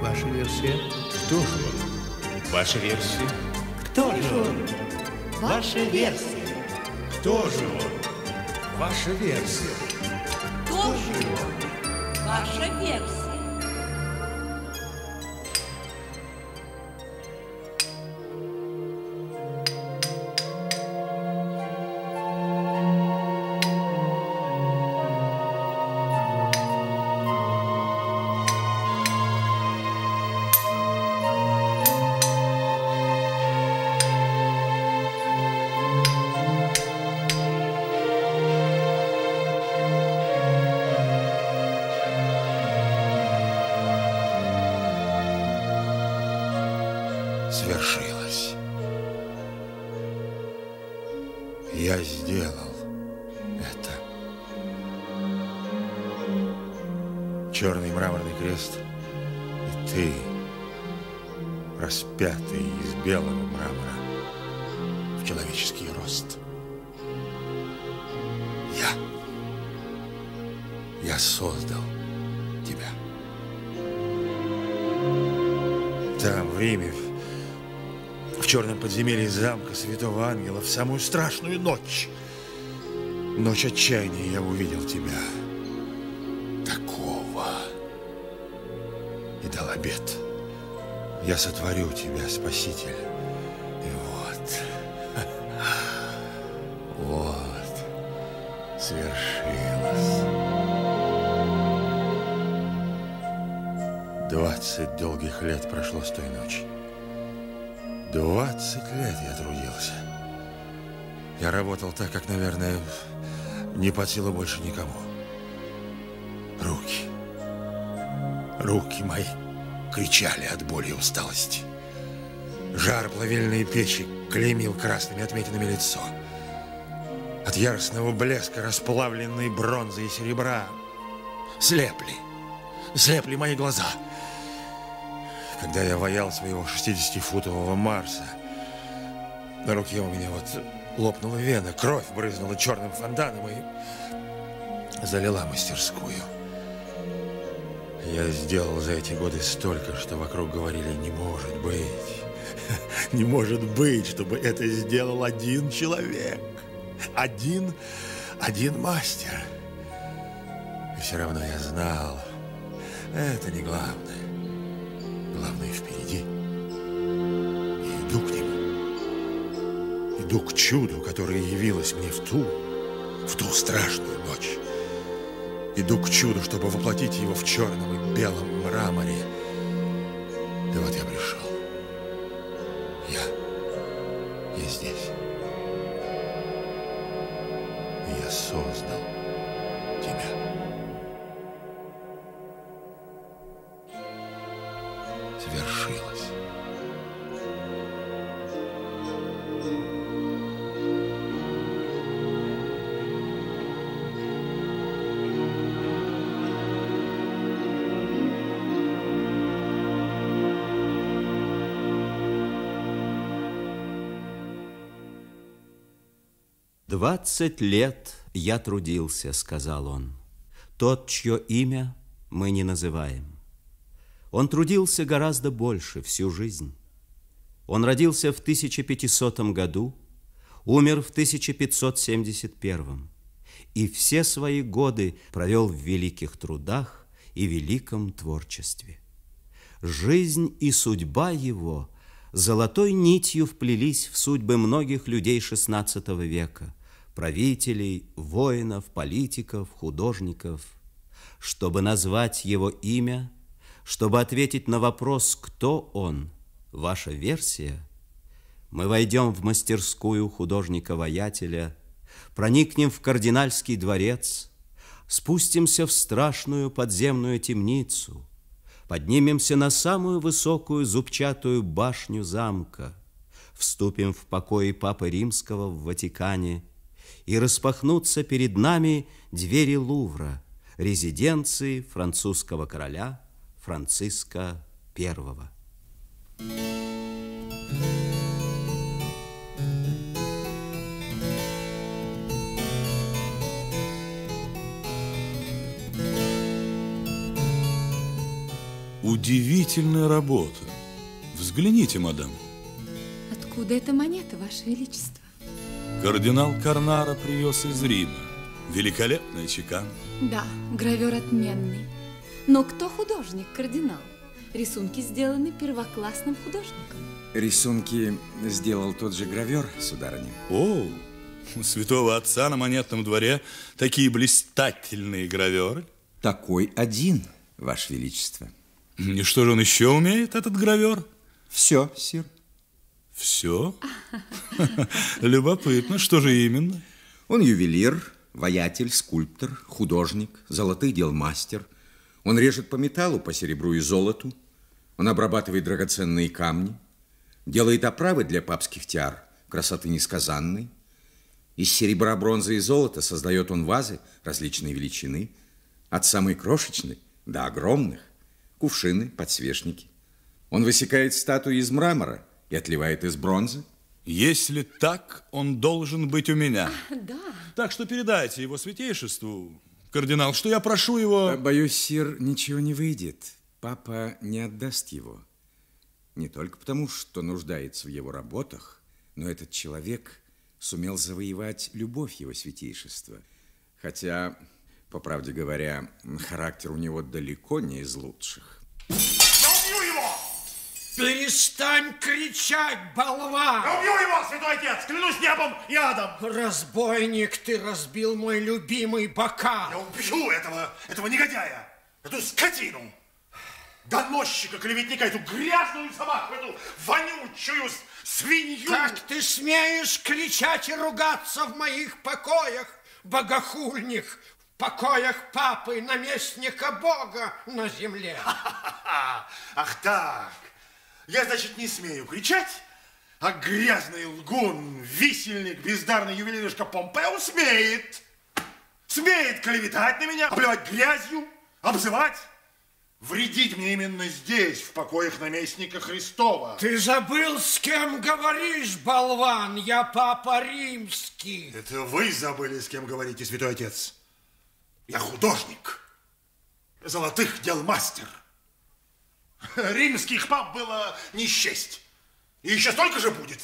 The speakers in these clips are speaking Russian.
Ваша версия? Кто же он? Ваша версия? Кто же он? Ваша версия? Кто же он? Ваша версия? Кто же он? Ваша версия? Подземелье замка Святого Ангела в самую страшную ночь. Ночь отчаяния я увидел тебя. Такого. И дал обет. Я сотворю тебя, Спаситель. И вот. Вот. Свершилось. 20 долгих лет прошло с той ночи. 20 лет я трудился. Я работал так, как, наверное, не под силу больше никому. Руки. Руки мои кричали от боли и усталости. Жар плавильной печи клеймил красными отметинами лицо. От яростного блеска расплавленной бронзы и серебра слепли. Слепли мои глаза. Когда я ваял своего 60-футового Марса, на руке у меня вот лопнула вена, кровь брызнула черным фонтаном и залила мастерскую. Я сделал за эти годы столько, что вокруг говорили: не может быть, не может быть, чтобы это сделал один человек, один мастер. И все равно я знал, это не главное. Главное впереди. И иду к нему. Иду к чуду, которое явилось мне в ту страшную ночь. Иду к чуду, чтобы воплотить его в черном и белом мраморе. И вот я пришел. Я здесь. И я создал тебя. Свершилось. «20 лет я трудился, — сказал он, — тот, чье имя мы не называем». Он трудился гораздо больше всю жизнь. Он родился в 1500 году, умер в 1571, и все свои годы провел в великих трудах и великом творчестве. Жизнь и судьба его золотой нитью вплелись в судьбы многих людей XVI века, правителей, воинов, политиков, художников. Чтобы назвать его имя, чтобы ответить на вопрос, кто он, ваша версия, мы войдем в мастерскую художника-воятеля, проникнем в кардинальский дворец, спустимся в страшную подземную темницу, поднимемся на самую высокую зубчатую башню замка, вступим в покои Папы Римского в Ватикане, и распахнутся перед нами двери Лувра, резиденции французского короля Франциска I. Удивительная работа. Взгляните, мадам. Откуда эта монета, Ваше Величество? Кардинал Корнаро привез из Рима. Великолепная чеканка. Да, гравер отменный. Но кто художник, кардинал? Рисунки сделаны первоклассным художником. Рисунки сделал тот же гравер, сударыня. О, у святого отца на Монетном дворе такие блистательные граверы. Такой один, Ваше Величество. И что же он еще умеет, этот гравер? Все, сир. Все? Любопытно. Что же именно? Он ювелир, ваятель, скульптор, художник, золотых дел мастер. Он режет по металлу, по серебру и золоту. Он обрабатывает драгоценные камни. Делает оправы для папских тиар, красоты несказанной. Из серебра, бронзы и золота создает он вазы различной величины. От самой крошечной до огромных. Кувшины, подсвечники. Он высекает статуи из мрамора и отливает из бронзы. Если так, он должен быть у меня. Да. Так что передайте его святейшеству, кардинал, что я прошу его... Боюсь, сир, ничего не выйдет. Папа не отдаст его. Не только потому, что нуждается в его работах, но этот человек сумел завоевать любовь его святейшества. Хотя, по правде говоря, характер у него далеко не из лучших. Перестань кричать, болван! Я убью его, святой отец! Клянусь небом и адом! Разбойник, ты разбил мой любимый бокал! Я убью этого негодяя! Эту скотину! Доносчика, клеветника, эту грязную собаку, эту вонючую свинью! Как ты смеешь кричать и ругаться в моих покоях, богохульник! В покоях папы, наместника Бога на земле! Ах так! Я, значит, не смею кричать, а грязный лгун, висельник, бездарный ювелиришка Помпео смеет! Смеет клеветать на меня, обливать грязью, обзывать, вредить мне именно здесь, в покоях наместника Христова. Ты забыл, с кем говоришь, болван? Я папа римский. Это вы забыли, с кем говорите, святой отец. Я художник, золотых дел мастер. Римских пап было не счесть. И еще столько же будет.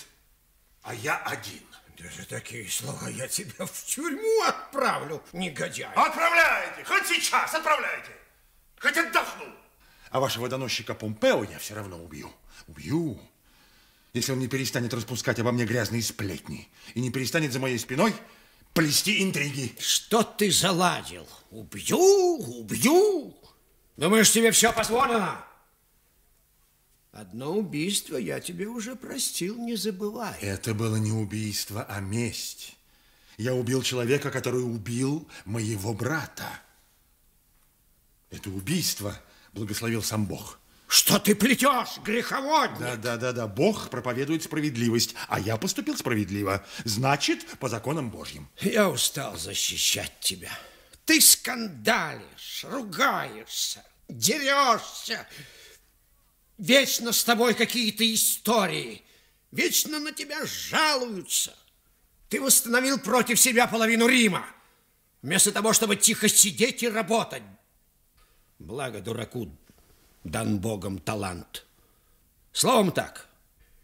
А я один. Даже такие слова, я тебя в тюрьму отправлю, негодяй. Отправляйте, хоть сейчас отправляйте. Хоть отдохну. А вашего доносчика Помпео я все равно убью. Убью. Если он не перестанет распускать обо мне грязные сплетни. И не перестанет за моей спиной плести интриги. Что ты заладил? Убью, убью. Думаешь, тебе все позволено? Одно убийство я тебе уже простил, не забывай. Это было не убийство, а месть. Я убил человека, который убил моего брата. Это убийство благословил сам Бог. Что ты плетешь, греховодник? Да, Бог проповедует справедливость, а я поступил справедливо. Значит, по законам Божьим. Я устал защищать тебя. Ты скандалишь, ругаешься, дерешься. Вечно с тобой какие-то истории. Вечно на тебя жалуются. Ты восстановил против себя половину Рима. Вместо того, чтобы тихо сидеть и работать. Благо дураку дан Богом талант. Словом так.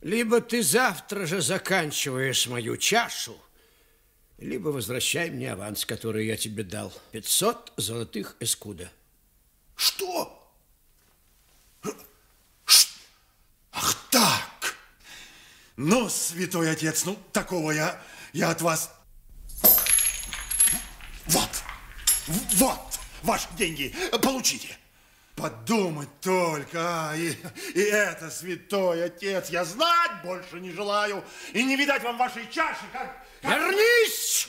Либо ты завтра же заканчиваешь мою чашу, либо возвращай мне аванс, который я тебе дал. 500 золотых эскуда. Что? Ах так! Ну, святой отец, ну, такого я от вас... Вот ваши деньги, получите. Подумать только, и это, святой отец, я знать больше не желаю. И не видать вам вашей чаши, как... Вернись!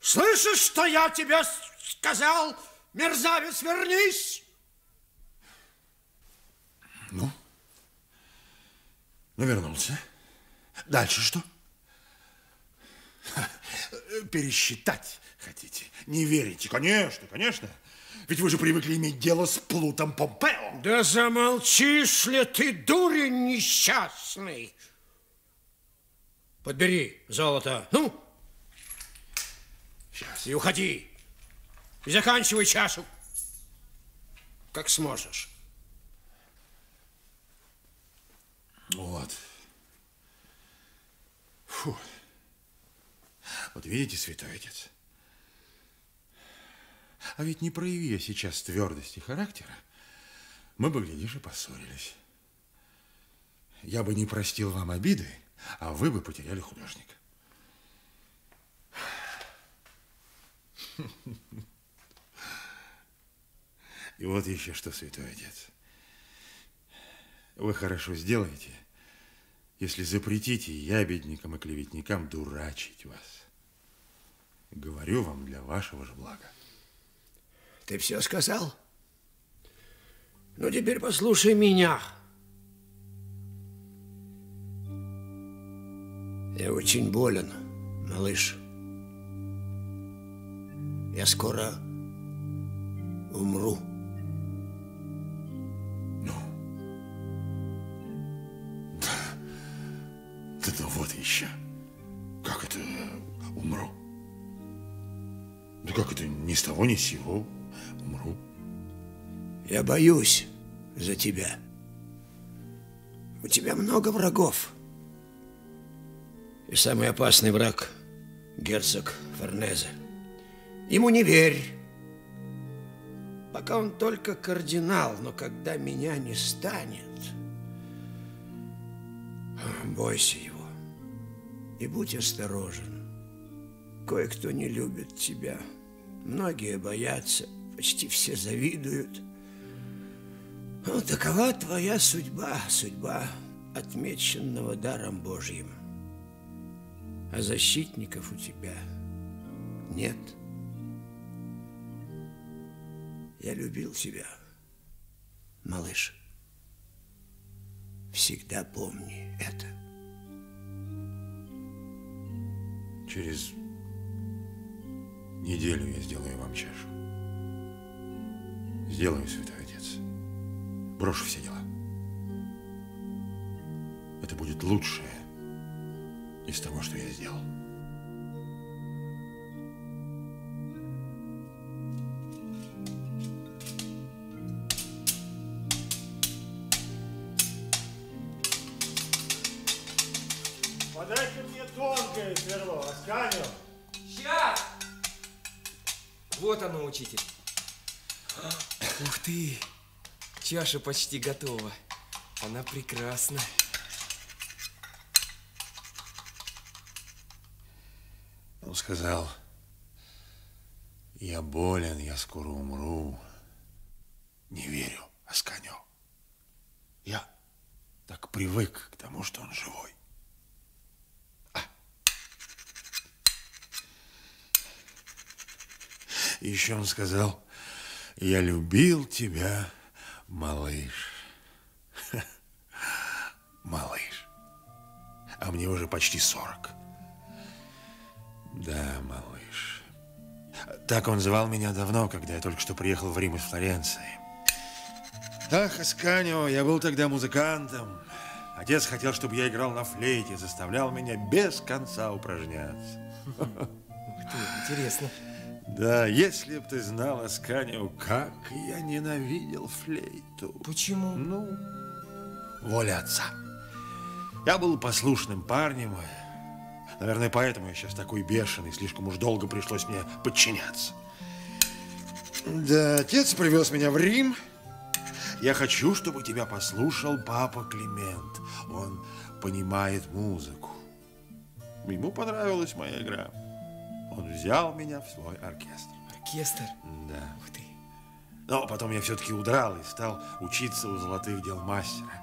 Слышишь, что я тебе сказал? Мерзавец, вернись! Ну? Ну, вернулся. Дальше что? Пересчитать хотите? Не верите? Конечно, конечно. Ведь вы же привыкли иметь дело с плутом Помпео. Да замолчишь ли ты, дурень несчастный? Подбери золото. Ну? Сейчас. И уходи. И заканчивай чашу. Как сможешь. Вот. Фу. Вот видите, святой отец? А ведь не прояви я сейчас твердости характера, мы бы, глядишь, и поссорились. Я бы не простил вам обиды, а вы бы потеряли художника. И вот еще что, святой отец. Вы хорошо сделаете, если запретите ябедникам и клеветникам дурачить вас. Говорю вам для вашего же блага. Ты все сказал? Ну, теперь послушай меня. Я очень болен, малыш. Я скоро умру. Ну, да вот еще. Как это умру? Да как это ни с того, ни с сего умру? Я боюсь за тебя. У тебя много врагов. И самый опасный враг – герцог Фарнезе. Ему не верь. Пока он только кардинал, но когда меня не станет, бойся его и будь осторожен. Кое-кто не любит тебя, многие боятся, почти все завидуют. Но такова твоя судьба, судьба отмеченного даром Божьим. А защитников у тебя нет. Я любил тебя, малыш. Всегда помни это. Через неделю я сделаю вам чашу. Сделаю, святой отец. Брошу все дела. Это будет лучшее из того, что я сделал. Асканио. Сейчас! Вот оно, учитель. Ух ты! Чаша почти готова. Она прекрасна. Он сказал, я болен, я скоро умру. Не верю, Асканио. Я так привык к тому, что он живой. И еще он сказал, я любил тебя, малыш. Малыш. А мне уже почти 40. Да, малыш. Так он звал меня давно, когда я только что приехал в Рим из Флоренции. Ах, Асканио, я был тогда музыкантом. Отец хотел, чтобы я играл на флейте, заставлял меня без конца упражняться. Ух ты, интересно. Да, если б ты знал, Асканио, как я ненавидел флейту. Почему? Ну, воля отца. Я был послушным парнем. Наверное, поэтому я сейчас такой бешеный. Слишком уж долго пришлось мне подчиняться. Да, отец привез меня в Рим. Я хочу, чтобы тебя послушал папа Климент. Он понимает музыку. Ему понравилась моя игра. Он взял меня в свой оркестр. Оркестр? Да. Ух ты. Но потом я все-таки удрал и стал учиться у золотых дел мастера.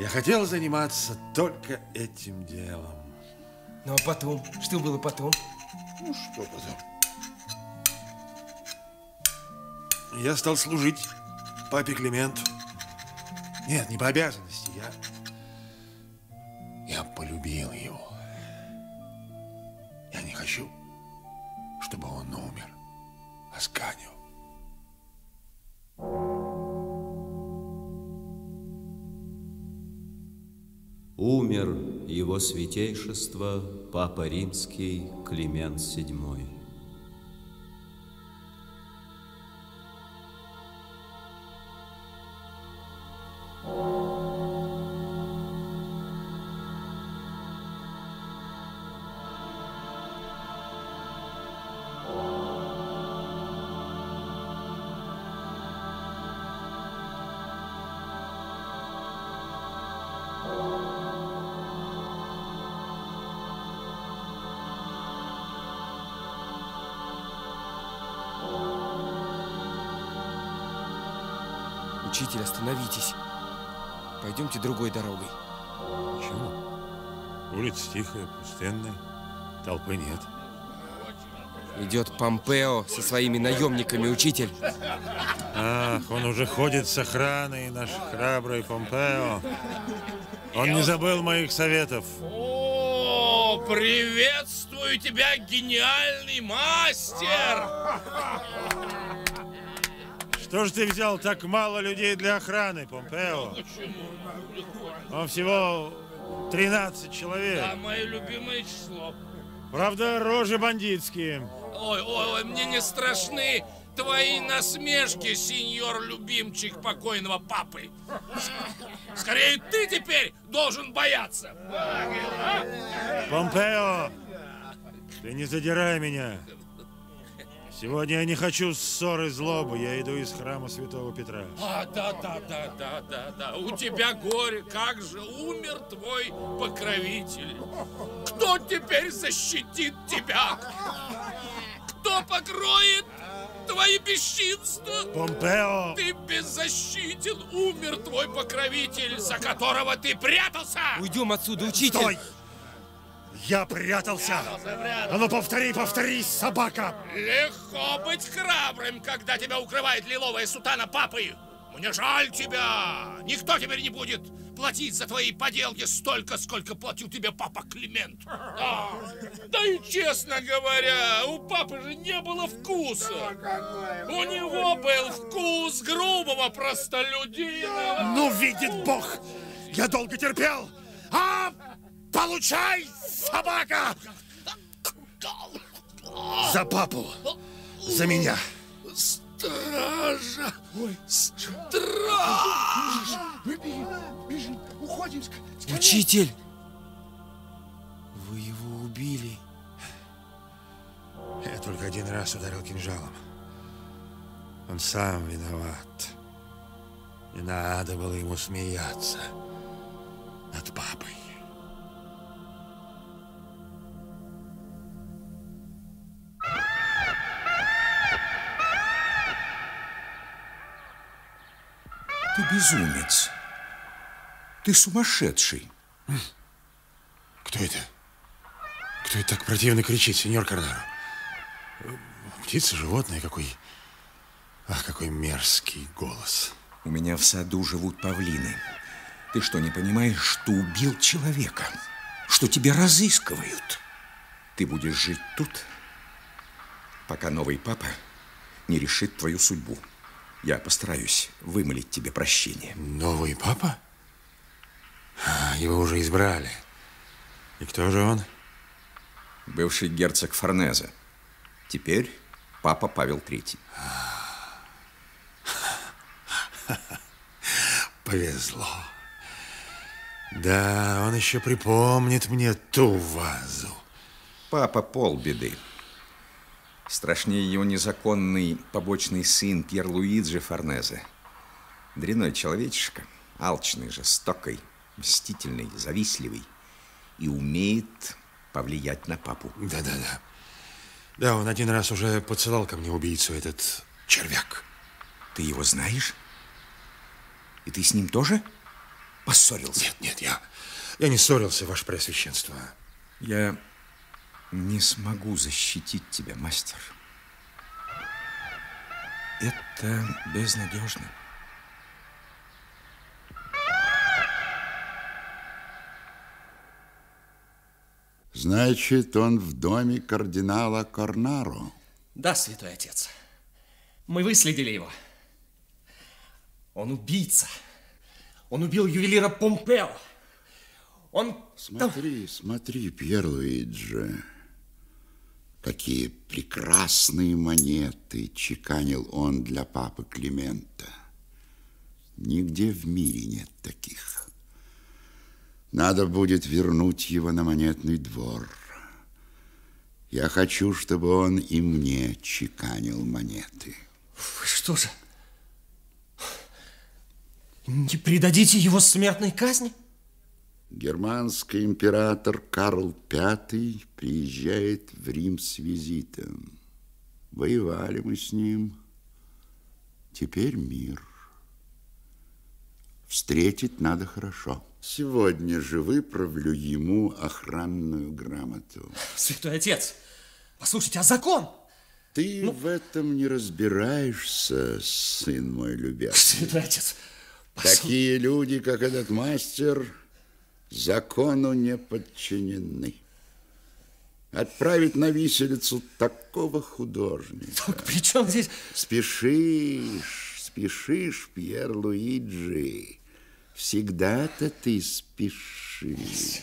Я хотел заниматься только этим делом. Ну, а потом? Что было потом? Ну, что потом? Я стал служить папе Клименту. Нет, не по обязанности. Я полюбил его. Я не хочу, чтобы он умер, Асканио. Умер его святейшество Папа Римский Климент VII. Учитель, остановитесь. Пойдемте другой дорогой. Чего? Улица тихая, пустынная, толпы нет. Идет Помпео со своими наемниками, учитель. Ах, он уже ходит с охраной, наш храбрый Помпео. Он не забыл моих советов. О, приветствую тебя, гениальный мастер! Что же ты взял так мало людей для охраны, Помпео? Он всего 13 человек. Да, мое любимое число. Правда, рожи бандитские. Ой, мне не страшны твои насмешки, сеньор-любимчик покойного папы. Скорее, ты теперь должен бояться. Помпео, ты не задирай меня. Сегодня я не хочу ссоры и злобы. Я иду из храма Святого Петра. А, да. У тебя горе. Как же умер твой покровитель. Кто теперь защитит тебя? Кто покроет твои бесчинства? Помпео! Ты беззащитен. Умер твой покровитель, за которого ты прятался. Уйдем отсюда, учитель. Стой! Я прятался. А ну повтори, собака. Легко быть храбрым, когда тебя укрывает лиловая сутана папы. Мне жаль тебя. Никто теперь не будет платить за твои поделки столько, сколько платил тебе папа Климент. Да и честно говоря, у папы же не было вкуса. У него был вкус грубого простолюдина. Ну, видит Бог, я долго терпел. А? Получай, собака! За папу! За меня! Стража! Стража! Бежим! Уходим! Учитель! Вы его убили. Я только один раз ударил кинжалом. Он сам виноват. Не надо было ему смеяться над папой. Ты безумец. Ты сумасшедший. Кто это? Кто это так противно кричит, сеньор Корнаро? Птица, животное, какой... Ах, какой мерзкий голос. У меня в саду живут павлины. Ты что, не понимаешь, что убил человека? Что тебя разыскивают? Ты будешь жить тут, пока новый папа не решит твою судьбу. Я постараюсь вымолить тебе прощение. Новый папа? Его уже избрали. И кто же он? Бывший герцог Фарнезе. Теперь папа Павел III. Повезло. Да, он еще припомнит мне ту вазу. Папа полбеды. Страшнее его незаконный побочный сын Пьер Луиджи Фарнезе. Дрянной человечишка, алчный, жестокий, мстительный, завистливый и умеет повлиять на папу. Да. Да, он один раз уже подсылал ко мне убийцу, этот червяк. Ты его знаешь? И ты с ним тоже поссорился? Нет, я не ссорился, ваше преосвященство. Я... не смогу защитить тебя, мастер. Это безнадежно. Значит, он в доме кардинала Корнаро? Да, святой отец. Мы выследили его. Он убийца. Он убил ювелира Помпео. Он... Смотри, Пьер Луиджи. Какие прекрасные монеты чеканил он для папы Климента. Нигде в мире нет таких. Надо будет вернуть его на монетный двор. Я хочу, чтобы он и мне чеканил монеты. Вы что же? Не предадите его смертной казни? Германский император Карл V приезжает в Рим с визитом. Воевали мы с ним. Теперь мир. встретить надо хорошо. Сегодня же выправлю ему охранную грамоту. Святой отец, послушайте, а закон? Ты в этом не разбираешься, сын мой любящий. Святой отец, послушайте. Такие люди, как этот мастер, закону не подчинены. Отправить на виселицу такого художника. Так при чем здесь? Спешишь, Пьер Луиджи. Всегда-то ты спешишь.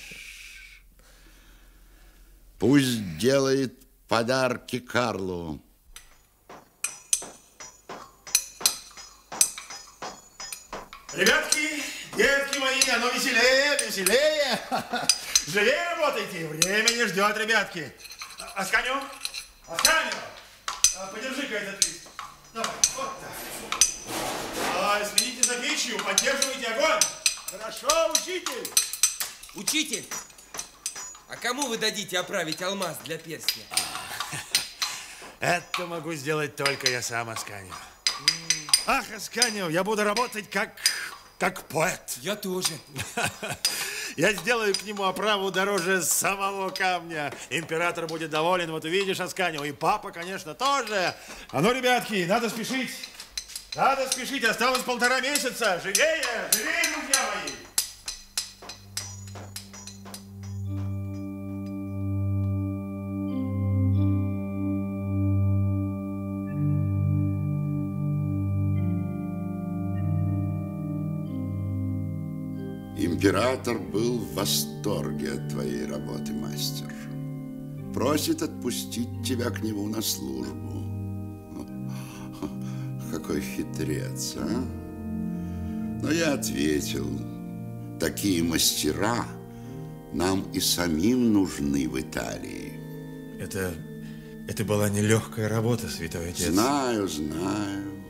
Пусть делает подарки Карлу. Ребятки, детки мои, а ну веселее, веселее. Живее работайте, время не ждет, ребятки. Асканио, подержи-ка этот лист. Давай, вот так. Следите за печью, поддерживайте огонь. Хорошо, учитель. Учитель, а кому вы дадите оправить алмаз для перстня? Это могу сделать только я сам, Асканио. Ах, Асканио, я буду работать как поэт. Я тоже. Я сделаю к нему оправу дороже самого камня. Император будет доволен, вот увидишь, Асканио. И папа, конечно, тоже. А ну, ребятки, надо спешить. Надо спешить, осталось 1,5 месяца. Живее, живее, друзья мои! Император был в восторге от твоей работы, мастер. Просит отпустить тебя к нему на службу. Какой хитрец, а? Но я ответил, такие мастера нам и самим нужны в Италии. Это была нелегкая работа, святой отец. Знаю, знаю,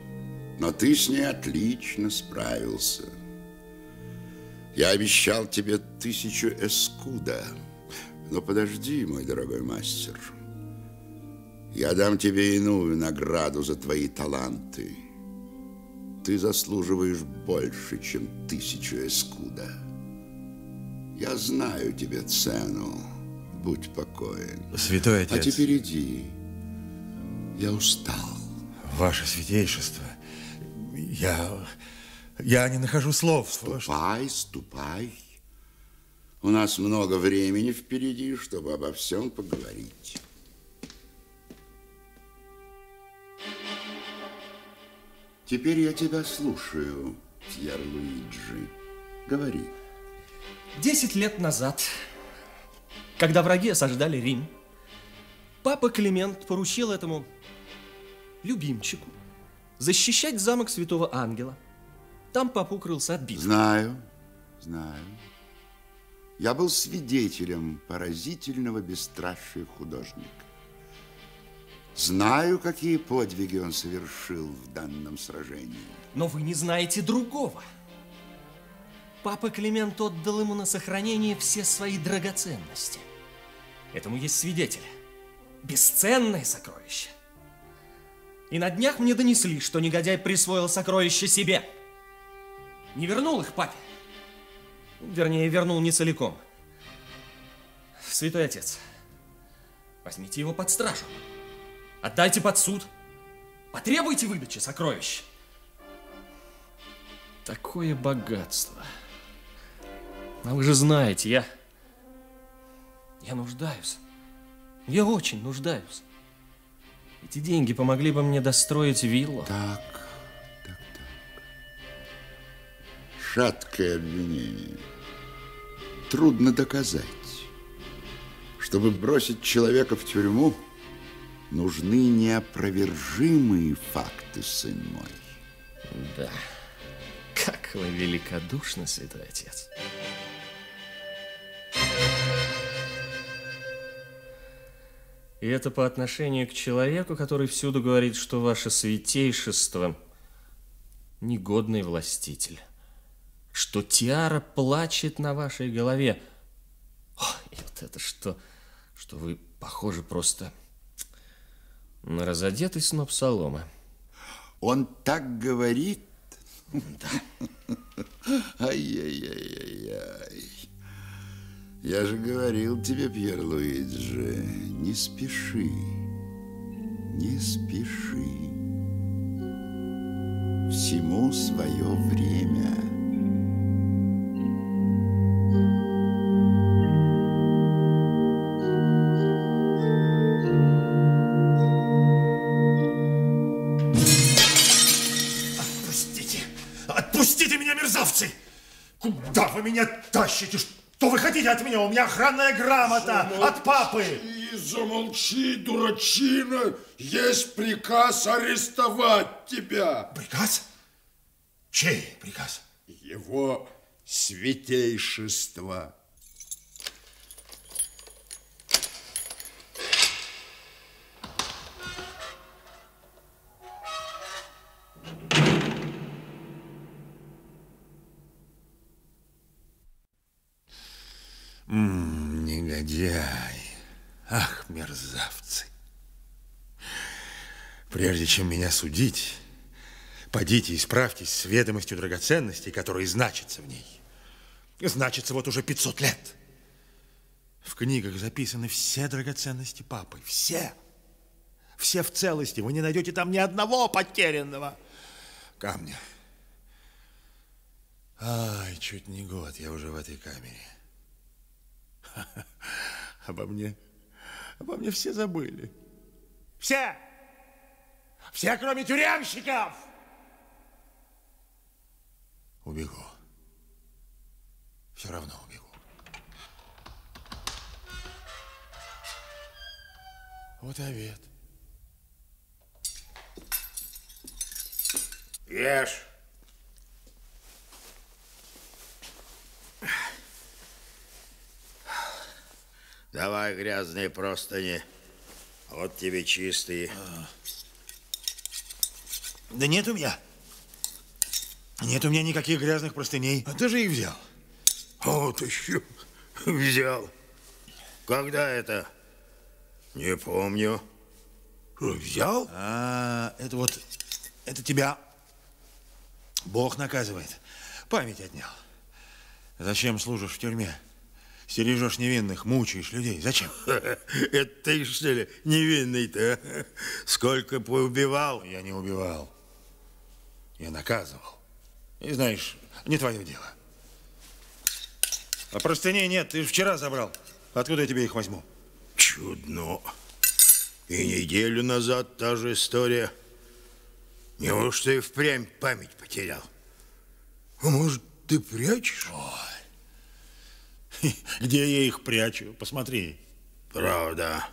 но ты с ней отлично справился. Я обещал тебе 1000 эскуда, но подожди, мой дорогой мастер. Я дам тебе иную награду за твои таланты. Ты заслуживаешь больше, чем 1000 эскуда. Я знаю тебе цену. Будь покоен. Святой отец. А теперь иди. Я устал. Ваше святейшество, я не нахожу слов. Ступай, ступай. У нас много времени впереди, чтобы обо всем поговорить. Теперь я тебя слушаю, Пьер Луиджи. Говори. 10 лет назад, когда враги осаждали Рим, папа Климент поручил этому любимчику защищать замок Святого Ангела. Там папа укрылся от битв. Знаю, знаю. Я был свидетелем поразительного бесстрашия художника. Знаю, какие подвиги он совершил в данном сражении. Но вы не знаете другого. Папа Климент отдал ему на сохранение все свои драгоценности. Этому есть свидетели. Бесценное сокровище. И на днях мне донесли, что негодяй присвоил сокровище себе. Не вернул их папе. Вернее, вернул не целиком. Святой отец, возьмите его под стражу. Отдайте под суд. Потребуйте выдачи сокровищ. Такое богатство. А вы же знаете, я нуждаюсь. Я очень нуждаюсь. Эти деньги помогли бы мне достроить виллу. Так. Шаткое обвинение. Трудно доказать. Чтобы бросить человека в тюрьму, нужны неопровержимые факты, сын мой. Да, как вы великодушны, святой отец. И это по отношению к человеку, который всюду говорит, что ваше святейшество негодный властитель, что тиара плачет на вашей голове. О, и вот это что вы, похоже, просто... на разодетый сноп соломы. Он так говорит? Да. Ай-яй-яй-яй-яй. Я же говорил тебе, Пьер Луиджи, не спеши, не спеши. Всему свое время. Отпустите! Отпустите меня, мерзавцы! Куда вы меня тащите? Что вы хотите от меня? У меня охранная грамота от папы! Замолчи, дурачина! Есть приказ арестовать тебя! Приказ? Чей приказ? Его святейшество. Негодяй. Ах, мерзавцы! Прежде чем меня судить, подите и справьтесь с ведомостью драгоценностей, которые значатся в ней. Значатся вот уже 500 лет. В книгах записаны все драгоценности папы. Все. Все в целости. Вы не найдете там ни одного потерянного камня. Ай, чуть не год я уже в этой камере. Обо мне все забыли. Все! Все, кроме тюремщиков! Убегу. Все равно убегу. Вот и обед. Ешь. Давай грязные простыни, вот тебе чистые. Да нет у меня. Нет у меня никаких грязных простыней. А ты же их взял. Вот еще взял. Когда это? Не помню. Взял? А, это вот, это тебя Бог наказывает. Память отнял. Зачем служишь в тюрьме? Стережешь невинных, мучаешь людей. Зачем? Это ты, что ли, невинный-то? Сколько поубивал? Я не убивал. Я наказывал. И знаешь, не твое дело. А простыней нет, ты вчера забрал. Откуда я тебе их возьму? Чудно. И неделю назад та же история. Неужто и впрямь память потерял? А может, ты прячешь? Ой. Где я их прячу? Посмотри. Правда.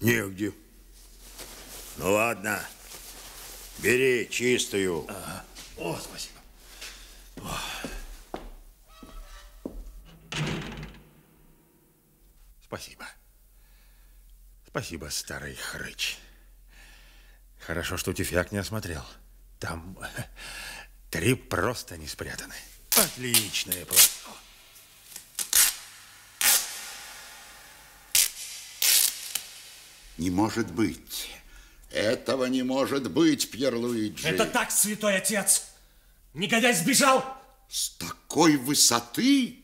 Негде. Ну ладно. Бери чистую. Ага. О, спасибо. О. Спасибо. Спасибо, старый хрыч. Хорошо, что тюфяк не осмотрел. Там 3 просто не спрятаны. Отличные просто. Не может быть. Этого не может быть, Пьер Луиджи. Это так, святой отец. Негодяй сбежал. С такой высоты?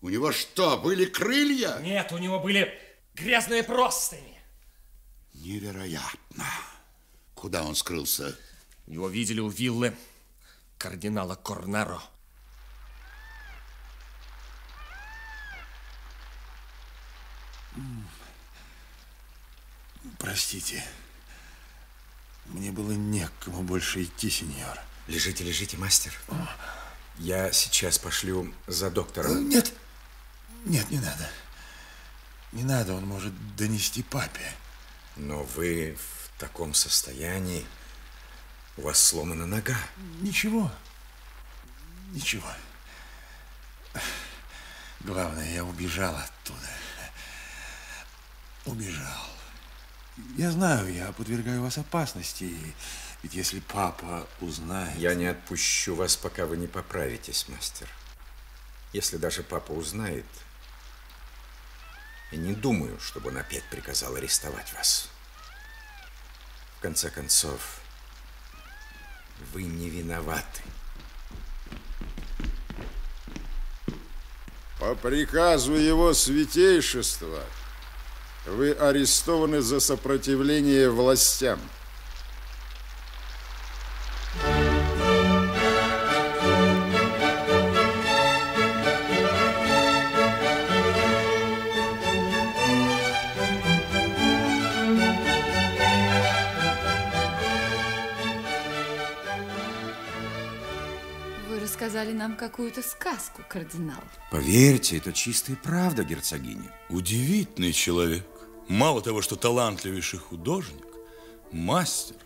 У него что, были крылья? Нет, у него были грязные простыни. Невероятно. Куда он скрылся? Его видели у виллы кардинала Корнаро. Простите, мне было не к кому больше идти, сеньор. Лежите, лежите, мастер. О. Я сейчас пошлю за доктором. Нет, нет, не надо. Не надо, он может донести папе. Но вы в таком состоянии, у вас сломана нога. Ничего, ничего. Главное, я убежал оттуда. Убежал. Я знаю, я подвергаю вас опасности, ведь если папа узнает... Я не отпущу вас, пока вы не поправитесь, мастер. Если даже папа узнает, я не думаю, чтобы он опять приказал арестовать вас. В конце концов, вы не виноваты. По приказу его святейшества вы арестованы за сопротивление властям. Нам какую-то сказку, кардинал. Поверьте, это чистая правда, герцогиня. Удивительный человек. Мало того, что талантливейший художник, мастер,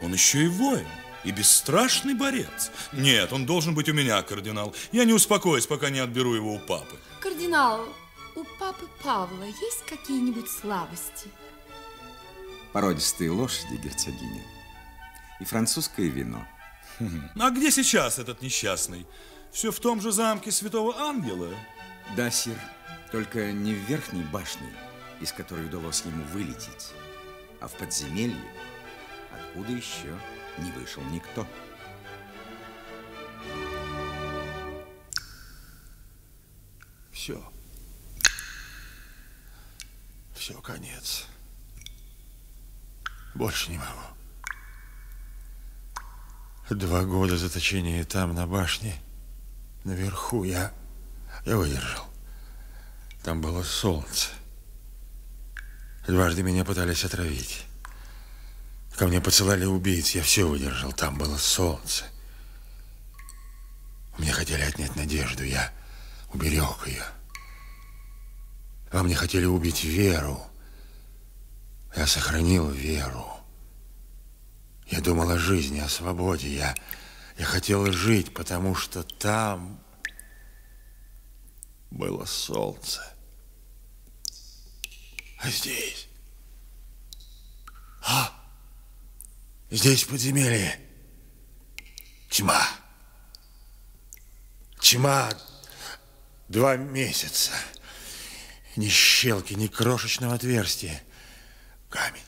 он еще и воин, и бесстрашный борец. Нет, он должен быть у меня, кардинал. Я не успокоюсь, пока не отберу его у папы. Кардинал, у папы Павла есть какие-нибудь слабости? Породистые лошади, герцогиня, и французское вино. А где сейчас этот несчастный? Все в том же замке Святого Ангела? Да, сир, только не в верхней башне, из которой удалось ему вылететь, а в подземелье, откуда еще не вышел никто. Все. Все, конец. Больше не могу. 2 года заточения там, на башне, наверху, я выдержал. Там было солнце. Дважды меня пытались отравить. Ко мне посылали убийц, я все выдержал. Там было солнце. Мне хотели отнять надежду, я уберег ее. А мне хотели убить веру. Я сохранил веру. Я думал о жизни, о свободе. Я хотел жить, потому что там было солнце. А здесь? А? Здесь подземелье. Тьма. Тьма 2 месяца. Ни щелки, ни крошечного отверстия. Камень.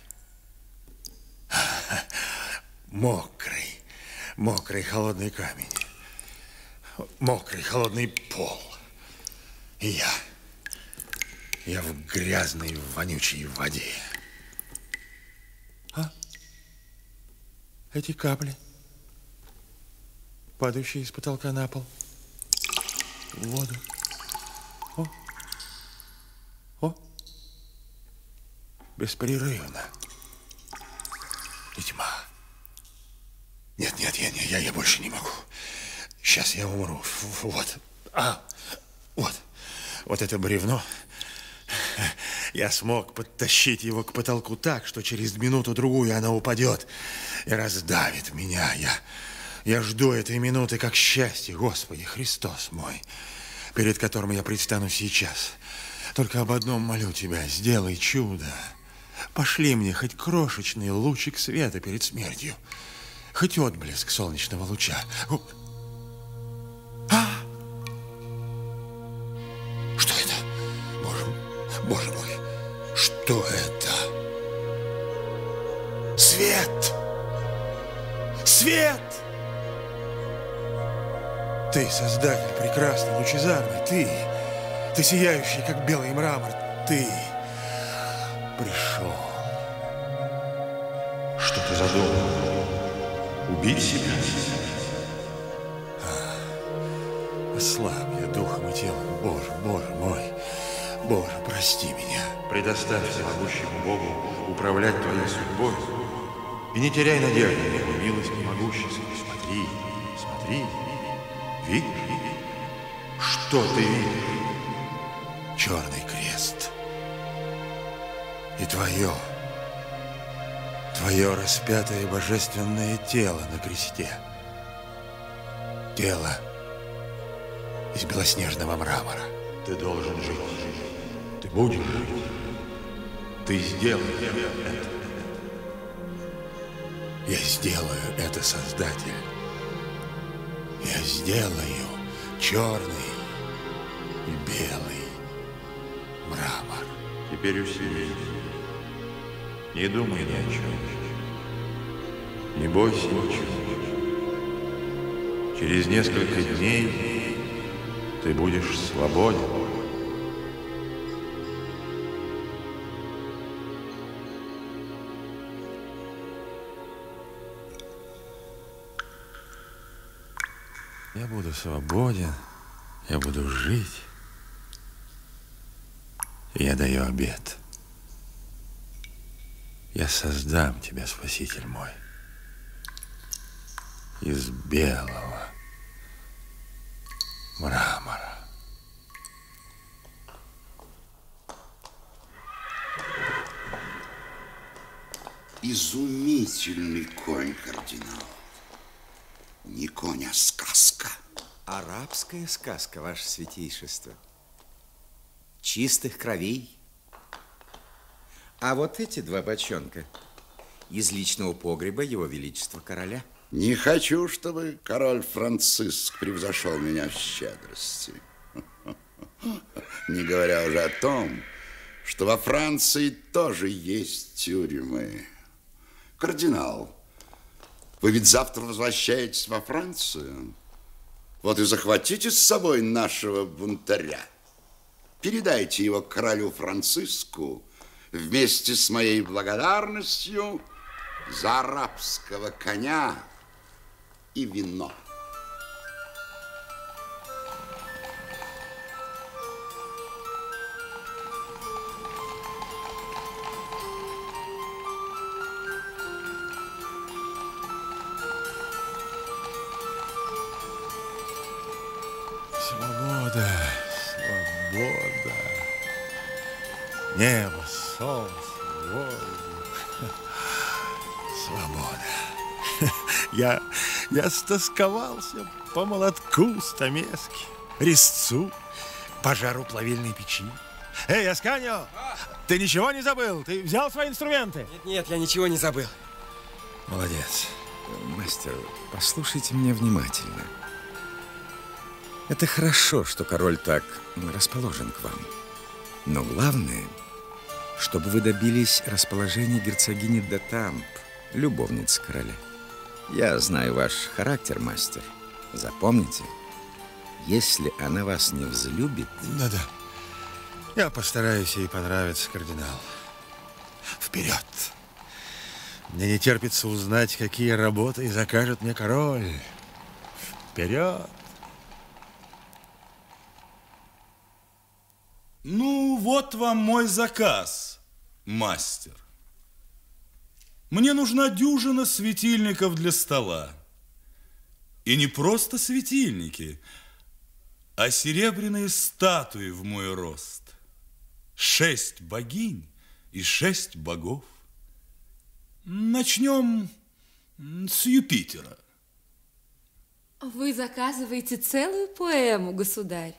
Мокрый, мокрый холодный камень, мокрый холодный пол. И я в грязной, вонючей воде. А? Эти капли, падающие из потолка на пол, в воду. О, о, беспрерывно. И тьма. Нет, нет, я больше не могу. Сейчас я умру. Вот. А, вот. Вот это бревно. Я смог подтащить его к потолку так, что через минуту-другую оно упадет и раздавит меня. Я жду этой минуты как счастье, Господи, Христос мой, перед которым я предстану сейчас. Только об одном молю тебя, сделай чудо. Пошли мне хоть крошечный лучик света перед смертью. Хоть отблеск солнечного луча. А! Что это? Боже мой, что это? Свет! Свет! Ты, создатель прекрасный, лучезарный, ты сияющий, как белый мрамор, ты пришел. Что ты задумал? Убить себя? Ослабь я духом и телом, Боже, Боже мой. Боже, прости меня. Предоставь всемогущему Богу управлять твоей судьбой. И не теряй надежды на его милость и могущество. Смотри, смотри. Видишь? Что ты видишь? Черный крест. И твое распятое божественное тело на кресте. Тело из белоснежного мрамора. Ты должен жить. Ты будешь жить. Ты сделаешь это. Я сделаю это, Создатель. Я сделаю черный и белый мрамор. Теперь усились. Не думай ни о чем. Не бойся ничего. Через несколько дней ты будешь свободен. Я буду свободен, я буду жить. Я даю обет. Я создам тебя, Спаситель мой, из белого мрамора. Изумительный конь, кардинал. Не конь, а сказка. Арабская сказка, ваше святейшество. Чистых кровей. А вот эти два бочонка из личного погреба Его Величества Короля. Не хочу, чтобы король Франциск превзошел меня в щедрости. Не говоря уже о том, что во Франции тоже есть тюрьмы. Кардинал, вы ведь завтра возвращаетесь во Францию. Вот и захватите с собой нашего бунтаря. Передайте его королю Франциску вместе с моей благодарностью за арабского коня и вино. Свобода, свобода, небо, солнце, воздух, свобода. Я стосковался по молотку стамески, резцу, пожару плавильной печи. Эй, Асканио, ты ничего не забыл? Ты взял свои инструменты? Нет, нет, я ничего не забыл. Молодец. Мастер, послушайте меня внимательно. Это хорошо, что король так расположен к вам. Но главное, чтобы вы добились расположения герцогини де Тамп, любовницы короля. Я знаю ваш характер, мастер. Запомните, если она вас не взлюбит... Да-да. Я постараюсь ей понравиться, кардинал. Вперед! Мне не терпится узнать, какие работы закажет мне король. Вперед! Ну, вот вам мой заказ, мастер. Мне нужна дюжина светильников для стола. И не просто светильники, а серебряные статуи в мой рост. 6 богинь и 6 богов. Начнем с Юпитера. Вы заказываете целую поэму, государь.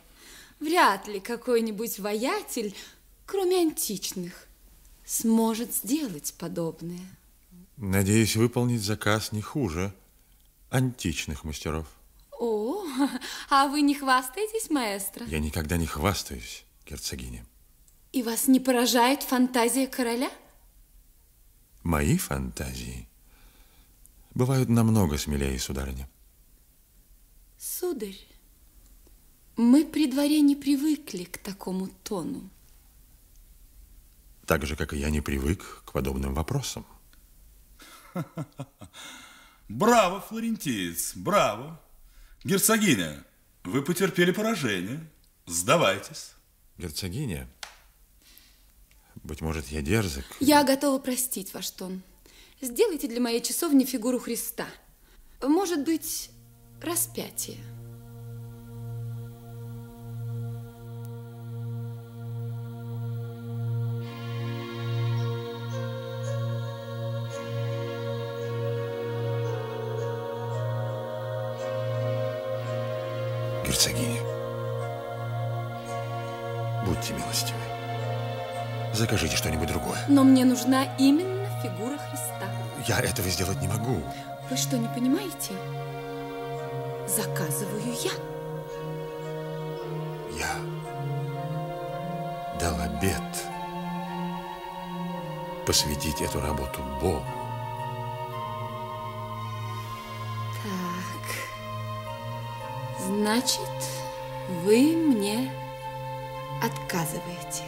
Вряд ли какой-нибудь воятель, кроме античных, сможет сделать подобное. Надеюсь, выполнить заказ не хуже античных мастеров. О, а вы не хвастаетесь, маэстро? Я никогда не хвастаюсь, герцогиня. И вас не поражает фантазия короля? Мои фантазии бывают намного смелее, сударыня. Сударь, мы при дворе не привыкли к такому тону. Так же, как и я не привык к подобным вопросам. Браво, флорентиец, браво. Герцогиня, вы потерпели поражение. Сдавайтесь. Герцогиня, быть может, я дерзок. Я готова простить ваш тон. Сделайте для моей часовни фигуру Христа. Может быть, распятие. Герцогиня, будьте милостивы, закажите что-нибудь другое. Но мне нужна именно фигура Христа. Я этого сделать не могу. Вы что, не понимаете? Заказываю я. Я дал обет посвятить эту работу Богу. Значит, вы мне отказываете.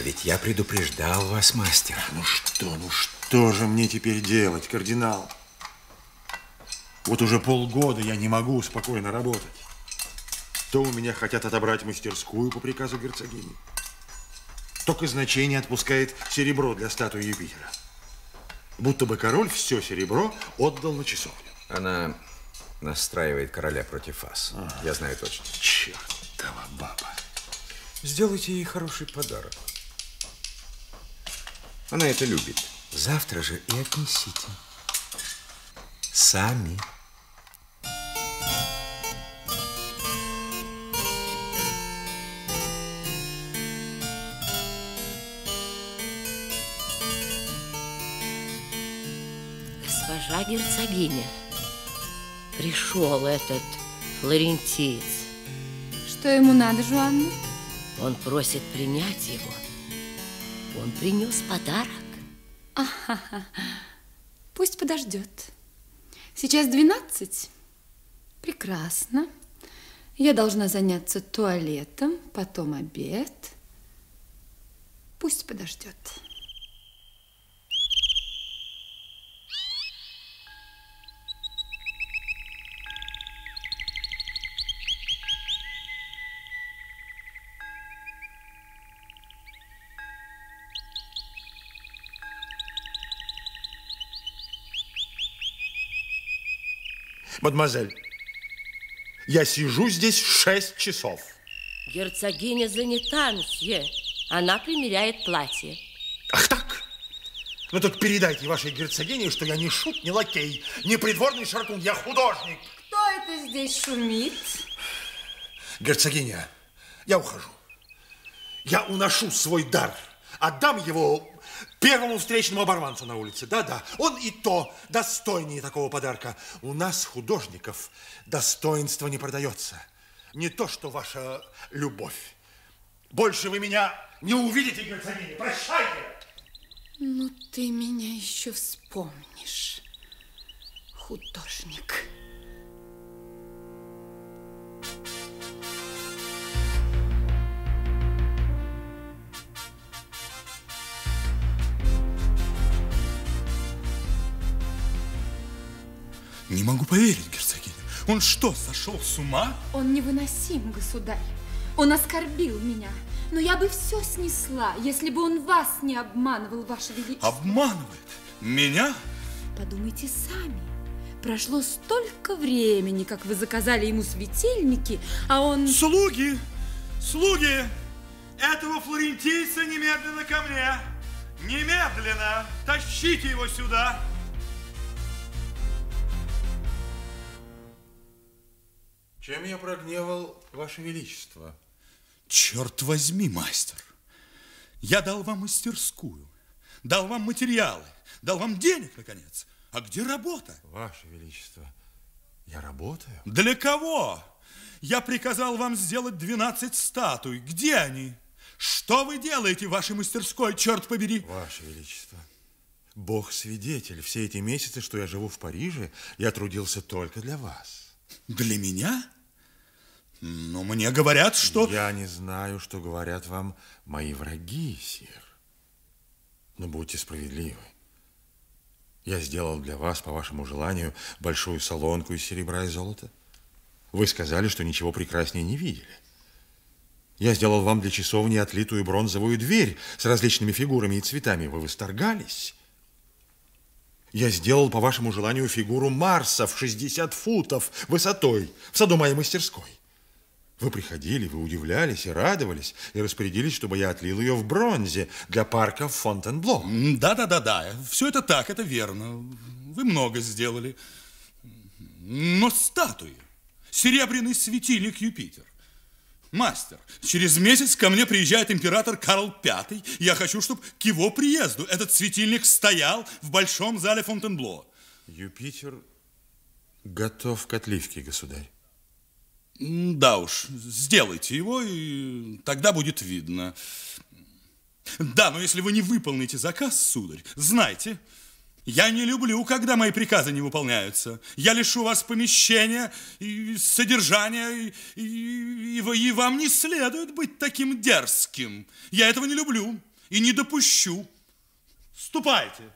А ведь я предупреждал вас, мастер. Ну что же мне теперь делать, кардинал? Вот уже полгода я не могу спокойно работать. То у меня хотят отобрать мастерскую по приказу герцогини, то казначение отпускает серебро для статуи Юпитера. Будто бы король все серебро отдал на часовню. Она настраивает короля против вас. Я знаю точно. Чертова баба. Сделайте ей хороший подарок. Она это любит. Завтра же и отнесите. Сами. Госпожа герцогиня, пришел этот флорентиец. Что ему надо, Жуанна? Он просит принять его. Он принес подарок. Ага. Пусть подождет. Сейчас 12. Прекрасно. Я должна заняться туалетом, потом обед. Пусть подождет. Мадемуазель, я сижу здесь 6 часов. Герцогиня занята, мсье. Она примеряет платье. Ах так? Ну так передайте вашей герцогине, что я не шут, не лакей, не придворный шаркун, я художник. Кто это здесь шумит? Герцогиня, я ухожу. Я уношу свой дар. Отдам его первому встречному оборванцу на улице. Да-да, он и то достойнее такого подарка. У нас, художников, достоинство не продается. Не то, что ваша любовь. Больше вы меня не увидите, герцогиня. Прощайте! Ну, ты меня еще вспомнишь, художник. Не могу поверить, герцогиня. Он что, сошел с ума? Он невыносим, государь. Он оскорбил меня. Но я бы все снесла, если бы он вас не обманывал, ваше величество. Обманывает? Меня? Подумайте сами. Прошло столько времени, как вы заказали ему светильники, а он... Слуги! Слуги! Этого флорентийца немедленно ко мне! Немедленно! Тащите его сюда! Чем я прогневал ваше величество? Черт возьми, мастер! Я дал вам мастерскую, дал вам материалы, дал вам денег, наконец. А где работа? Ваше величество, я работаю. Для кого? Я приказал вам сделать 12 статуй. Где они? Что вы делаете в вашей мастерской, черт побери? Ваше величество, Бог свидетель, все эти месяцы, что я живу в Париже, я трудился только для вас. Для меня? Но мне говорят, что... Я не знаю, что говорят вам мои враги, сир. Но будьте справедливы. Я сделал для вас, по вашему желанию, большую солонку из серебра и золота. Вы сказали, что ничего прекраснее не видели. Я сделал вам для часовни отлитую бронзовую дверь с различными фигурами и цветами. Вы восторгались. Я сделал, по вашему желанию, фигуру Марса в 60 футов высотой в саду моей мастерской. Вы приходили, вы удивлялись и радовались, и распорядились, чтобы я отлил ее в бронзе для парка Фонтенбло. Да-да-да-да, все это так, это верно. Вы много сделали. Но статуи, серебряный светильник Юпитер. Мастер, через месяц ко мне приезжает император Карл V. Я хочу, чтобы к его приезду этот светильник стоял в большом зале Фонтенбло. Юпитер готов к отливке, государь. Да уж, сделайте его, и тогда будет видно. Да, но если вы не выполните заказ, сударь, знайте, я не люблю, когда мои приказы не выполняются. Я лишу вас помещения и содержания, и вам не следует быть таким дерзким. Я этого не люблю. и не допущу. Ступайте.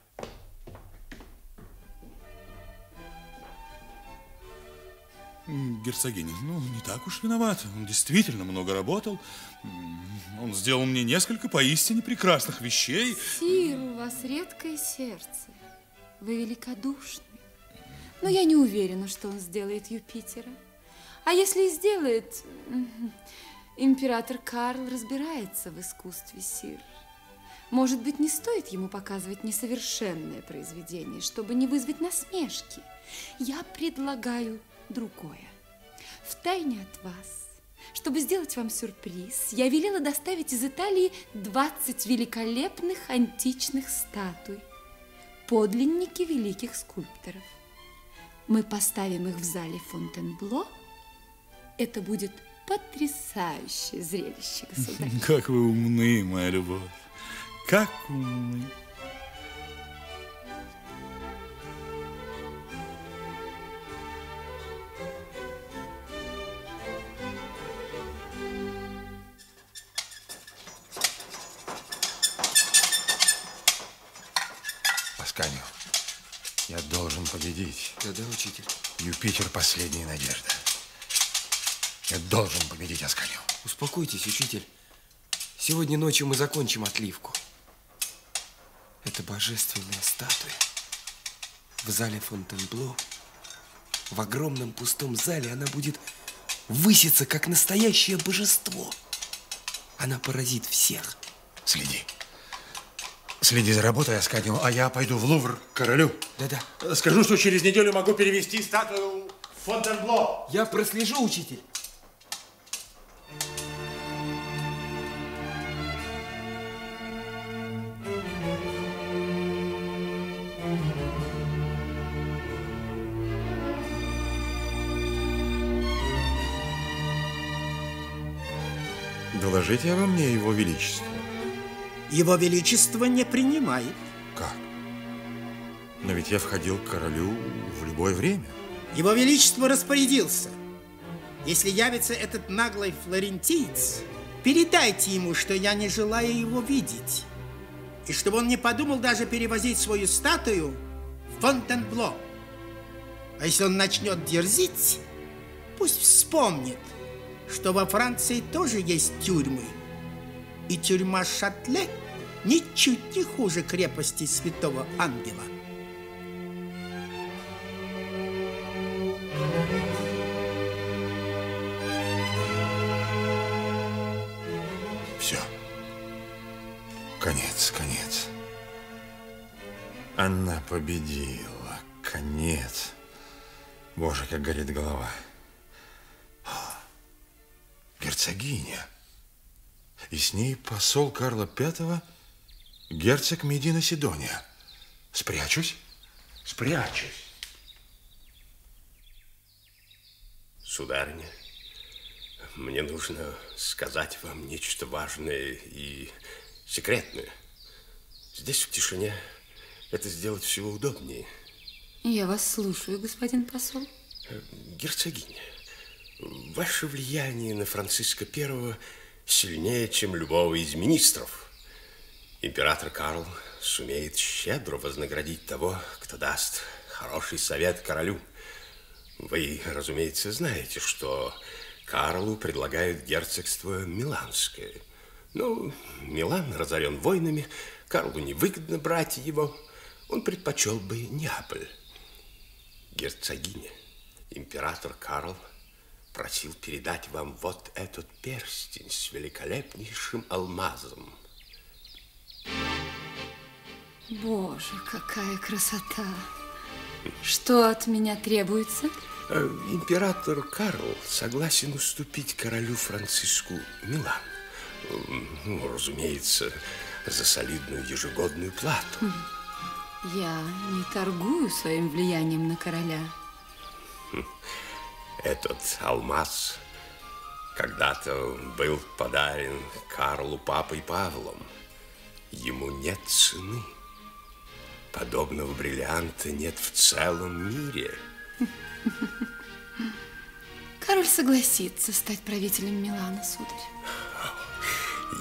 Герцогиня, ну, не так уж виноват. Он действительно много работал. Он сделал мне несколько поистине прекрасных вещей. Сир, у вас редкое сердце. Вы великодушны. Но я не уверена, что он сделает Юпитера. А если и сделает, император Карл разбирается в искусстве, сир. Может быть, не стоит ему показывать несовершенное произведение, чтобы не вызвать насмешки. Я предлагаю другое. Втайне от вас, чтобы сделать вам сюрприз, я велела доставить из Италии 20 великолепных античных статуй, подлинники великих скульпторов. Мы поставим их в зале Фонтенбло. Это будет потрясающее зрелище, государь. Как вы умны, моя любовь. Как умны. Асканио, я должен победить. Да, учитель. Юпитер – последняя надежда. Я должен победить Асканио. Успокойтесь, учитель. Сегодня ночью мы закончим отливку. Это божественные статуи в зале Фонтенбло. В огромном пустом зале она будет выситься, как настоящее божество. Она поразит всех. Следи. Следи за работой, Асканио, а я пойду в Лувр к королю. Да-да. Скажу, что через неделю могу перевести статую в Фонтенбло. Я прослежу, учитель. Доложите обо мне, его величество. Его величество не принимает. Как? Но ведь я входил к королю в любое время. Его величество распорядился. Если явится этот наглый флорентиец, передайте ему, что я не желаю его видеть. И чтобы он не подумал даже перевозить свою статую в Фонтенбло. А если он начнет дерзить, пусть вспомнит, что во Франции тоже есть тюрьмы. И тюрьма Шатле ничуть не хуже крепости Святого Ангела. Все. Конец, конец. Она победила. Конец. Боже, как горит голова. Герцогиня. И с ней посол Карла V, герцог Медина Сидония. Спрячусь? Спрячусь. Сударыня, мне нужно сказать вам нечто важное и секретное. Здесь в тишине это сделать всего удобнее. Я вас слушаю, господин посол. Герцогиня, ваше влияние на Франциска I сильнее, чем любого из министров. Император Карл сумеет щедро вознаградить того, кто даст хороший совет королю. Вы, разумеется, знаете, что Карлу предлагают герцогство Миланское. Но Милан разорен войнами, Карлу невыгодно брать его. Он предпочел бы Неаполь. Герцогиня, император Карл просил передать вам вот этот перстень с великолепнейшим алмазом. Боже, какая красота! Что от меня требуется? Император Карл согласен уступить королю Франциску Милан. Ну, разумеется, за солидную ежегодную плату. Я не торгую своим влиянием на короля. Этот алмаз когда-то был подарен Карлу папой Павлом. Ему нет цены. Подобного бриллианта нет в целом мире. Король согласится стать правителем Милана, сударь.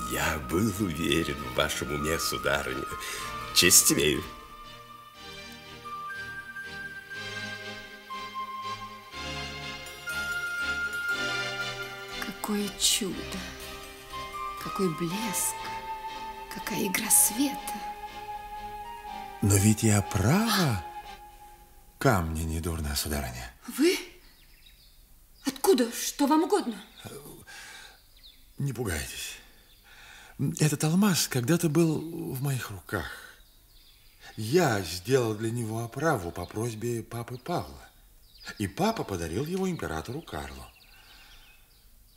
Я был уверен в вашем уме, сударыня. Честь имею. Какое чудо! Какой блеск! Какая игра света! Но ведь я права. Камни не дурно, сударыня. Вы? Откуда? Что вам угодно? Не пугайтесь. Этот алмаз когда-то был в моих руках. Я сделал для него оправу по просьбе папы Павла. И папа подарил его императору Карлу.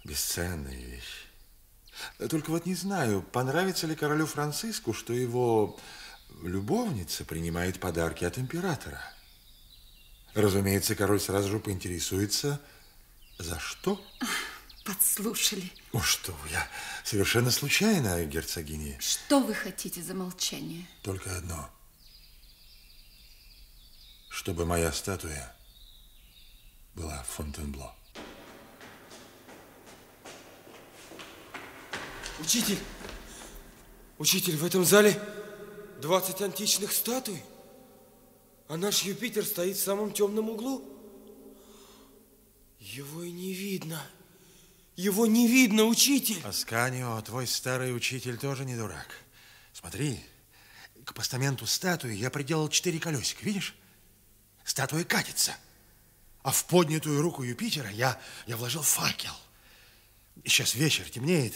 Бесценная вещь. Только вот не знаю, понравится ли королю Франциску, что его любовница принимает подарки от императора. Разумеется, король сразу же поинтересуется, за что. Подслушали. О, что вы, я совершенно случайно, герцогиня. Что вы хотите за молчание? Только одно. Чтобы моя статуя была в Фонтенбло. Учитель! Учитель, в этом зале 20 античных статуй, а наш Юпитер стоит в самом темном углу. Его и не видно. Его не видно, учитель! Асканио, твой старый учитель тоже не дурак. Смотри, к постаменту статуи я приделал 4 колесика, видишь? Статуя катится, а в поднятую руку Юпитера я вложил факел. Сейчас вечер, темнеет.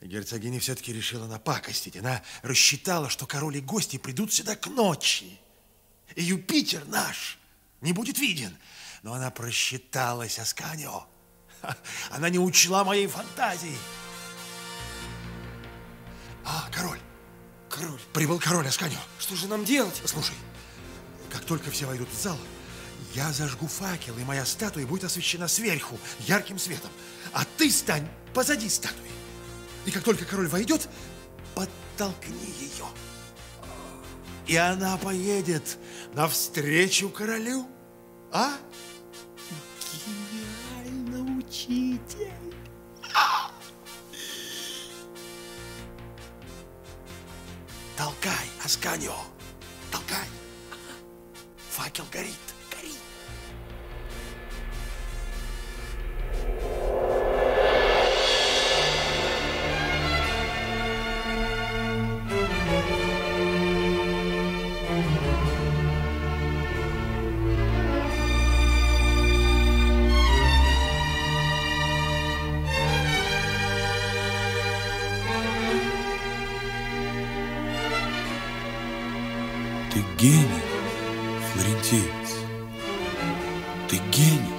Герцогиня все-таки решила напакостить. Она рассчитала, что король и гости придут сюда к ночи. И Юпитер наш не будет виден. Но она просчиталась, Асканио. Она не учла моей фантазии. А, король. Король. Прибыл король, Асканио. Что же нам делать? Слушай, как только все войдут в зал, я зажгу факел, и моя статуя будет освещена сверху ярким светом. А ты стань позади статуи. И как только король войдет, подтолкни ее. И она поедет навстречу королю. А? Учитель. Толкай, Асканио, толкай. Факел горит, горит. Гений, флорентиец, ты гений.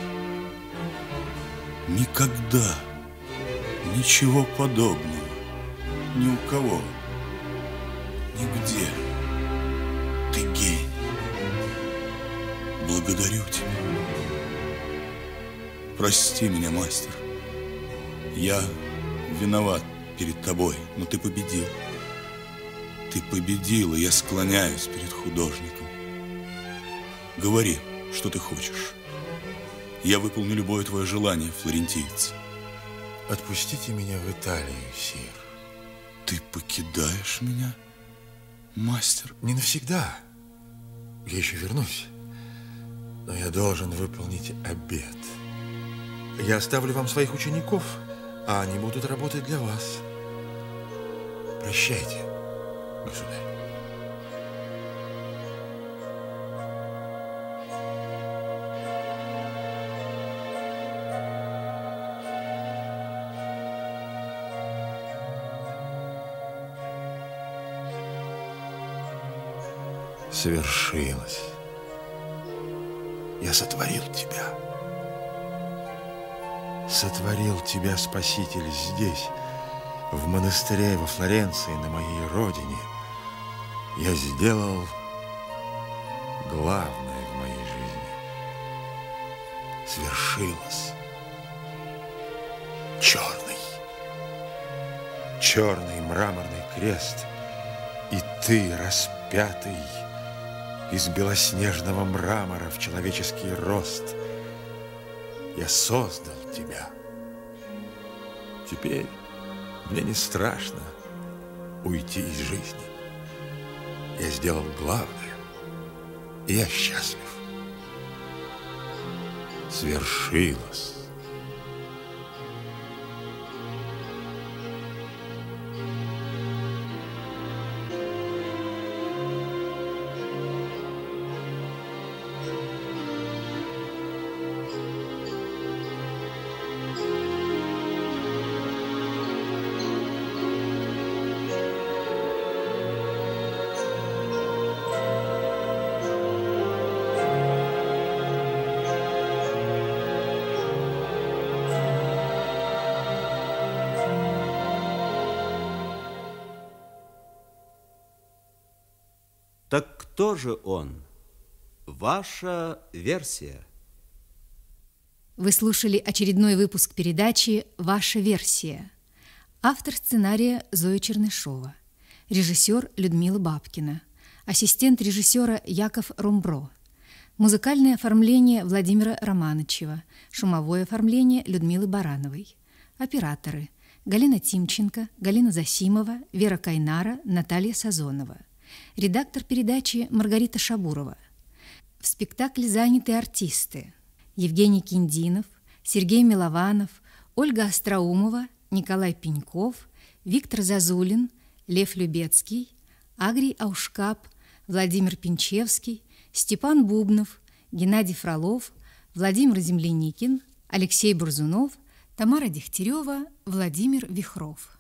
Никогда ничего подобного ни у кого, нигде. Ты гений. Благодарю тебя. Прости меня, мастер. Я виноват перед тобой, но ты победил. Ты победила, я склоняюсь перед художником. Говори, что ты хочешь. Я выполню любое твое желание, флорентиец. Отпустите меня в Италию, сир. Ты покидаешь меня, мастер? Не навсегда. Я еще вернусь. Но я должен выполнить обет. Я оставлю вам своих учеников, а они будут работать для вас. Прощайте, государь. Совершилось. Я сотворил тебя. Сотворил тебя, Спаситель, здесь, в монастыре во Флоренции, на моей родине. Я сделал главное в моей жизни. Свершилось. Черный. Черный мраморный крест. И ты, распятый, из белоснежного мрамора в человеческий рост. Я создал тебя. Теперь Мне не страшно уйти из жизни. Я сделал главное, и я счастлив. Свершилось. Так кто же он? Ваша версия. Вы слушали очередной выпуск передачи «Ваша версия». Автор сценария Зоя Чернышева, режиссер Людмила Бабкина, ассистент режиссера Яков Румбро, музыкальное оформление Владимира Романычева, шумовое оформление Людмилы Барановой, операторы Галина Тимченко, Галина Засимова, Вера Кайнара, Наталья Сазонова. Редактор передачи Маргарита Шабурова. В спектакле заняты артисты: Евгений Киндинов, Сергей Милованов, Ольга Остроумова, Николай Пеньков, Виктор Зозулин, Лев Любецкий, Агрий Аушкап, Владимир Пинчевский, Степан Бубнов, Геннадий Фролов, Владимир Земляникин, Алексей Бурзунов, Тамара Дегтярева, Владимир Вихров.